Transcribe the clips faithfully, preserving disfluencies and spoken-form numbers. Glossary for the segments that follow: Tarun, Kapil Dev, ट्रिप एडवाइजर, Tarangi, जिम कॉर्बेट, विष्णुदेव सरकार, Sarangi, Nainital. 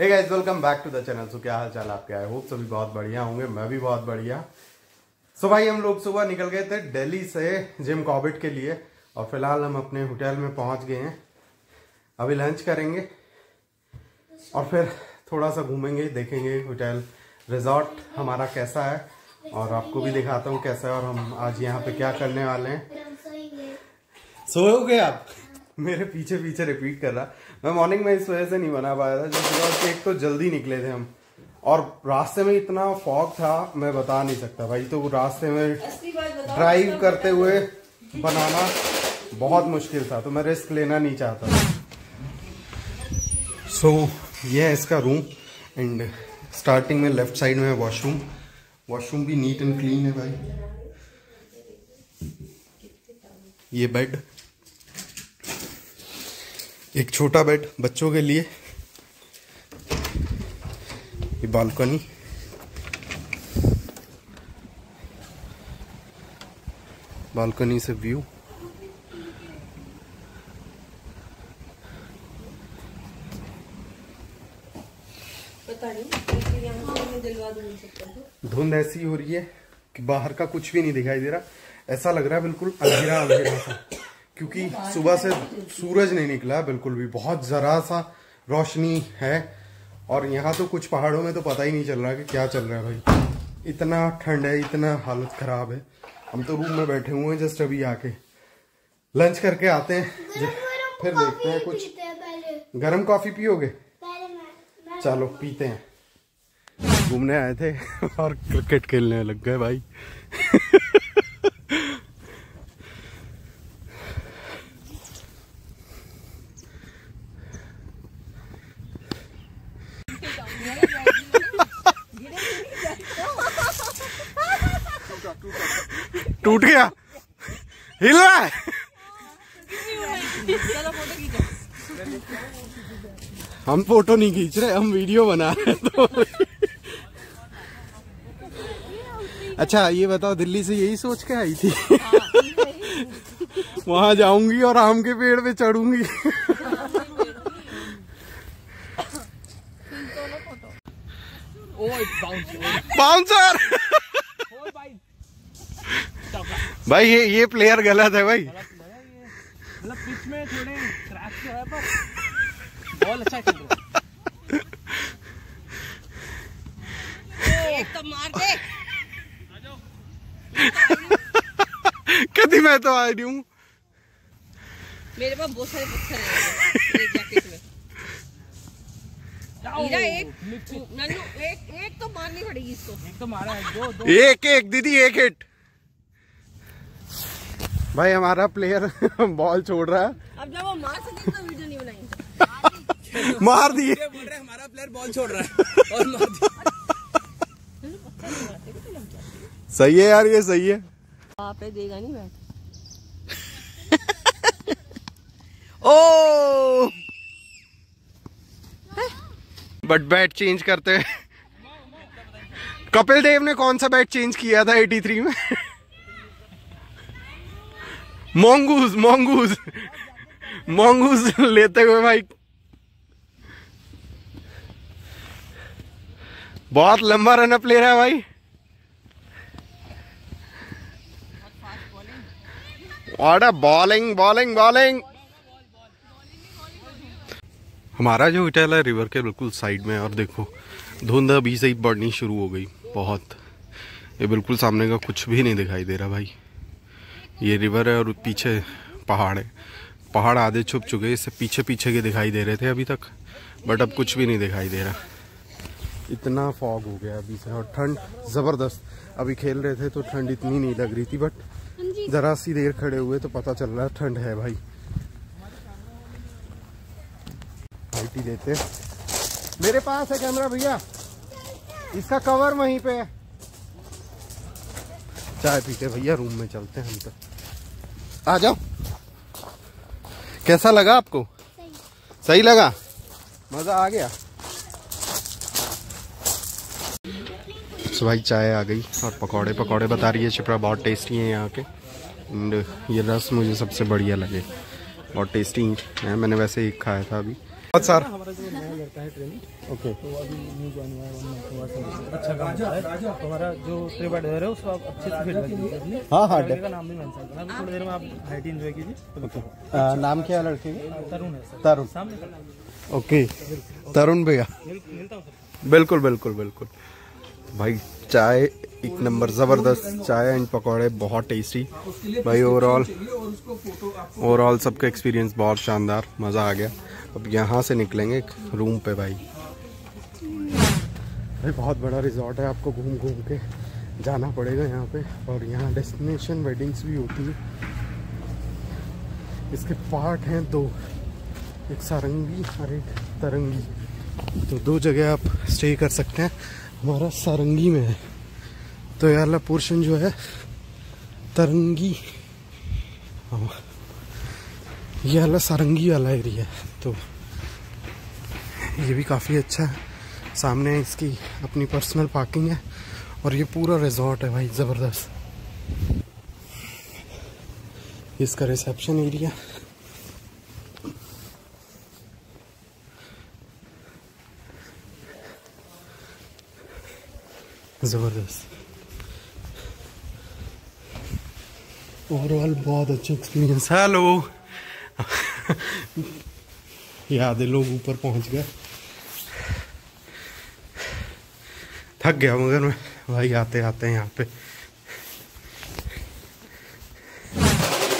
Hey guys, welcome back to the channel. So क्या हाल चाल आपके? आई होप सभी बहुत बढ़िया होंगे, मैं भी बहुत बढ़िया। सो so भाई, हम लोग सुबह निकल गए थे दिल्ली से जिम कॉर्बेट के लिए और फिलहाल हम अपने होटल में पहुंच गए हैं। अभी लंच करेंगे और फिर थोड़ा सा घूमेंगे, देखेंगे होटल रिजॉर्ट हमारा कैसा है और आपको भी दिखाता हूँ कैसा है और हम आज यहाँ पे क्या करने वाले हैं। सोओगे आप? मेरे पीछे पीछे रिपीट कर रहा। मैं मॉर्निंग में इस वजह से नहीं बना पाया था जो एक तो जल्दी निकले थे हम और रास्ते में इतना फॉग था मैं बता नहीं सकता भाई। तो रास्ते में ड्राइव करते हुए बनाना बहुत मुश्किल था तो मैं रिस्क लेना नहीं चाहता। सो so, ये है इसका रूम एंड स्टार्टिंग में लेफ्ट साइड में वॉशरूम। वॉशरूम भी नीट एंड क्लीन है भाई। ये बेड, एक छोटा बेड बच्चों के लिए। ये बालकनी, बालकनी से व्यू। पता नहीं यहाँ से मैं दिलवा दूँ सबको। धुंध ऐसी हो रही है कि बाहर का कुछ भी नहीं दिखाई दे रहा, ऐसा लग रहा है बिल्कुल अंधेरा अंधेरा सा, क्योंकि सुबह से सूरज नहीं निकला बिल्कुल भी, बहुत ज़रा सा रोशनी है। और यहाँ तो कुछ पहाड़ों में तो पता ही नहीं चल रहा कि क्या चल रहा है भाई, इतना ठंड है, इतना हालत ख़राब है। हम तो रूम में बैठे हुए हैं जस्ट अभी आके, लंच करके आते हैं फिर देखते हैं कुछ। गर्म कॉफ़ी पियोगे? चलो पीते हैं। घूमने आए थे और क्रिकेट खेलने लग गए भाई। टूट गया, हिल रहा है। हम फोटो नहीं खींच रहे, हम वीडियो बना रहे तो। अच्छा ये बताओ, दिल्ली से यही सोच के आई थी वहां जाऊंगी और आम के पेड़ पे चढ़ूंगी। बाउंसर भाई, ये ये प्लेयर गलत है भाई। मतलब पिच में थोड़े क्रैक तो है पर बॉल अच्छा खेल रहा है। एक तो मार दे। आ जाओ। कभी मैं तो आई हूँ। मेरे पास बहुत सारे पत्थर हैं एक जैकेट में। इरा एक, नन्नू एक एक तो मारनी पड़ेगी इसको। एक तो मारा है, दो दो। एक एक दीदी एक हिट। भाई हमारा प्लेयर बॉल छोड़ रहा है। अब जब वो मार सके तो वीडियो नहीं बनाएंगे। मार दिए बोल रहे हैं, हमारा प्लेयर बॉल छोड़ रहा है और मार दिया। सही है यार, ये सही है। वहां पे देगा नहीं bat. O but bat change करते हैं। कपिल देव ने कौन सा बैट चेंज किया था तिरासी में? मोंगूस मोंगूस मोंगूस लेते हुए भाई बहुत लंबा रन अप ले रहा है भाई और बॉलिंग बॉलिंग बॉलिंग। हमारा जो होटल है रिवर के बिल्कुल साइड में और देखो धुंध अभी से ही बढ़नी शुरू हो गई बहुत। ये बिल्कुल सामने का कुछ भी नहीं दिखाई दे रहा भाई। ये रिवर है और पीछे पहाड़ है, पहाड़ आधे छुप चुके हैं, इससे पीछे पीछे के दिखाई दे रहे थे अभी तक, बट अब कुछ भी नहीं दिखाई दे रहा। इतना फॉग हो गया अभी से और ठंड ज़बरदस्त। अभी खेल रहे थे तो ठंड इतनी नहीं लग रही थी बट ज़रा सी देर खड़े हुए तो पता चल रहा है ठंड है भाई। हाइटी देते, मेरे पास है कैमरा भैया, इसका कवर वहीं पे है। चाय पीते भैया, रूम में चलते हैं हम तो। आ जाओ। कैसा लगा आपको? सही, सही लगा, मजा आ गया। तो भाई चाय आ गई और पकौड़े पकौड़े बता रही है शिप्रा, बहुत टेस्टी हैं यहाँ के। एंड ये रस मुझे सबसे बढ़िया लगे, बहुत टेस्टी है। मैंने वैसे ही खाया था अभी बहुत सारा। ओके। तो अभी न्यू ज्वाइन हुआ है, अच्छा काम कर रहा है। हमारा जो ट्रिप एडवाइजर है उसको आप अच्छे से फिट रखिए। हाँ हाँ, लड़के का नाम भी मेंशन करना। अभी थोड़ी देर में आप हाइट एंजॉय कीजिए। नाम क्या है लड़के का? तरुण है। तरुण, ओके, तरुण भैया, बिल्कुल बिल्कुल बिल्कुल। भाई चाय एक नंबर, ज़बरदस्त चाय एंड पकौड़े, बहुत टेस्टी। भाई ओवरऑल ओवरऑल सबका एक्सपीरियंस बहुत शानदार, मज़ा आ गया। अब यहाँ से निकलेंगे रूम पे। भाई भाई बहुत बड़ा रिजॉर्ट है, आपको घूम घूम के जाना पड़ेगा यहाँ पे। और यहाँ डेस्टिनेशन वेडिंग्स भी होती है। इसके पार्ट हैं दो, एक सारंगी और एक तरंगी। तो दो जगह आप स्टे कर सकते हैं। हमारा सारंगी में है, तो यारला पोर्शन जो है तरंगी, ये वाला सारंगी वाला एरिया है। तो ये भी काफ़ी अच्छा है। सामने इसकी अपनी पर्सनल पार्किंग है और ये पूरा रिजॉर्ट है भाई, ज़बरदस्त। इसका रिसेप्शन एरिया, ज़बरदस्त। ओवरऑल बहुत अच्छा एक्सपीरियंस। हेलो ये आधे लोग ऊपर पहुंच गए, थक गया मगर मैं भाई आते आते हैं यहाँ पे।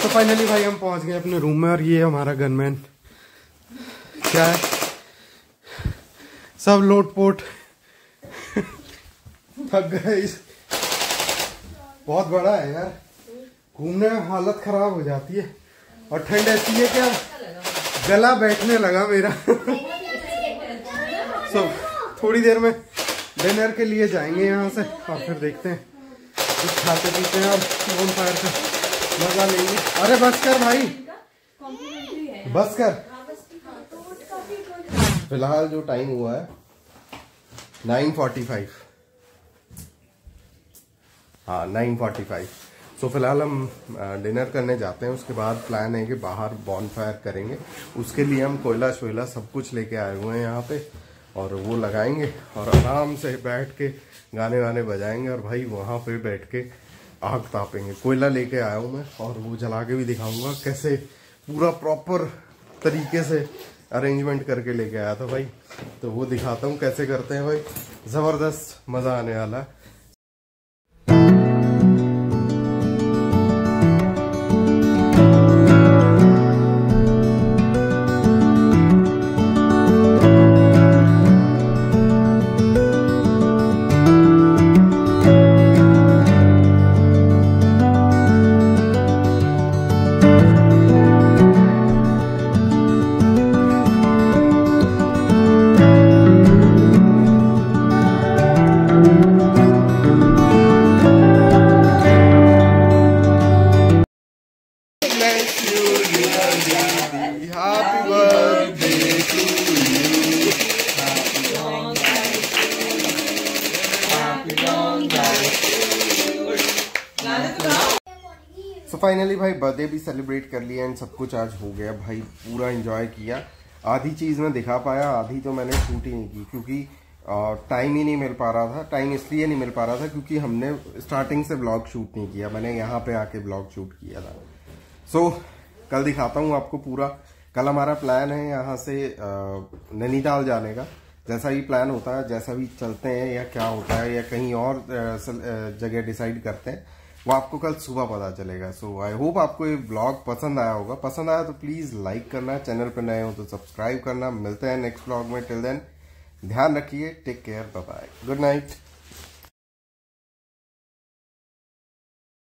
तो फाइनली भाई हम पहुंच गए अपने रूम में और ये हमारा गनमैन क्या है, सब लोट पोट थक गए। बहुत बड़ा है यार, घूमने में हालत खराब हो जाती है और ठंड ऐसी है क्या गला बैठने लगा मेरा। सो थोड़ी देर में डिनर के लिए जाएंगे यहाँ से और फिर देखते हैं कुछ खाते पीते हैं और बोन फायर से मजा लेंगे। अरे बस कर भाई, बस कर। फिलहाल जो टाइम हुआ है नाइन फोर्टी फाइव, हाँ nine forty five. So so, फिलहाल हम डिनर करने जाते हैं, उसके बाद प्लान है कि बाहर बॉनफायर करेंगे। उसके लिए हम कोयला शोयला सब कुछ लेके आए हुए हैं यहाँ पे और वो लगाएंगे और आराम से बैठ के गाने वाने बजाएंगे और भाई वहाँ पे बैठ के आग तापेंगे। कोयला लेके आया हूँ मैं और वो जला के भी दिखाऊंगा कैसे पूरा प्रॉपर तरीके से अरेंजमेंट करके लेके आया था भाई। तो वो दिखाता हूँ कैसे करते हैं भाई, ज़बरदस्त मज़ा आने वाला है। फाइनली भाई बर्थडे भी सेलिब्रेट कर लिया एंड सब कुछ आज हो गया भाई, पूरा एंजॉय किया। आधी चीज़ मैं दिखा पाया, आधी तो मैंने शूट ही नहीं की क्योंकि टाइम ही नहीं मिल पा रहा था। टाइम इसलिए नहीं मिल पा रहा था क्योंकि हमने स्टार्टिंग से ब्लॉग शूट नहीं किया, मैंने यहाँ पे आके ब्लॉग शूट किया था। सो so, कल दिखाता हूँ आपको पूरा। कल हमारा प्लान है यहाँ से नैनीताल जाने का। जैसा भी प्लान होता है, जैसा भी चलते हैं या क्या होता है या कहीं और जगह डिसाइड करते हैं, वो आपको कल सुबह पता चलेगा। सो आई होप आपको ये ब्लॉग पसंद आया होगा। पसंद आया तो प्लीज़ लाइक करना, चैनल पर नए हो तो सब्सक्राइब करना। मिलते हैं नेक्स्ट ब्लॉग में, टिल देन ध्यान रखिए, take care, bye bye, good night.